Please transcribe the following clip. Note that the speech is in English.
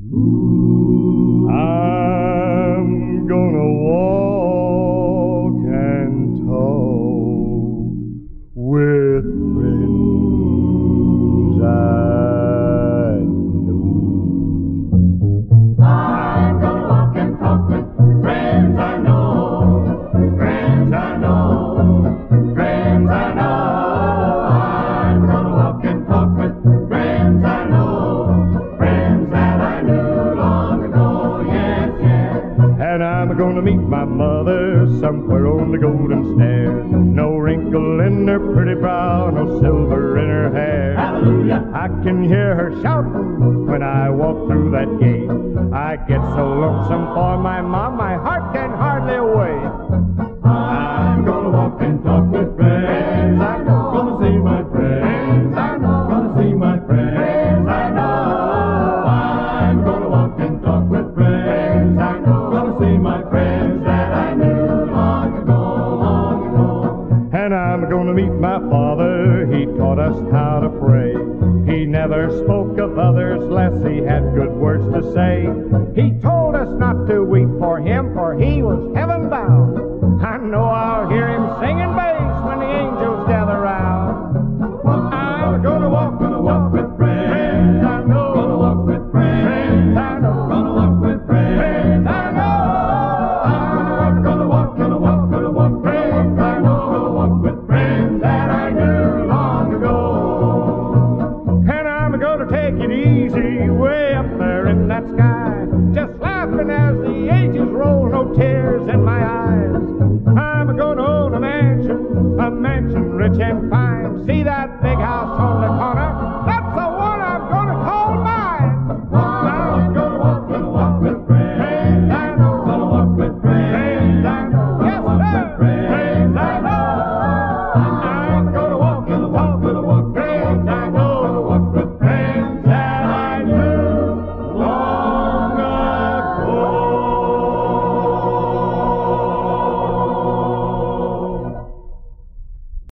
I'm gonna walk and talk with friends I know. I'm gonna walk and talk with friends I know. Friends I know. Friends I know. I'm gonna walk and talk with friends I know. Friends that I knew long ago, yes, yes. And I'm gonna meet my mother somewhere on the golden stair. No wrinkle in her pretty brow, no silver in her hair. Hallelujah! I can hear her shouting when I walk through that gate. I get so lonesome for my mom, my heart can hardly wait. I'm gonna walk and talk with friends I know. Gonna see my friends I know. Gonna see my friends I know. I'm gonna walk and talk with friends I know. Gonna see my friends that I knew long ago, long ago. And I'm gonna meet my father. He taught us how to pray. He never spoke of others less he had good words to say. He told us not to weep for him, for he was heaven bound. I know I'll hear him singing bass when the angels gather round. I'm gonna walk with friends I know. Gonna walk with friends I know. Gonna walk with friends I know. I'm gonna walk with friends I know. Gonna walk with friends that I knew long ago. And I'm gonna take it easy way up there in that sky, just laughing as the ages roll, no tears.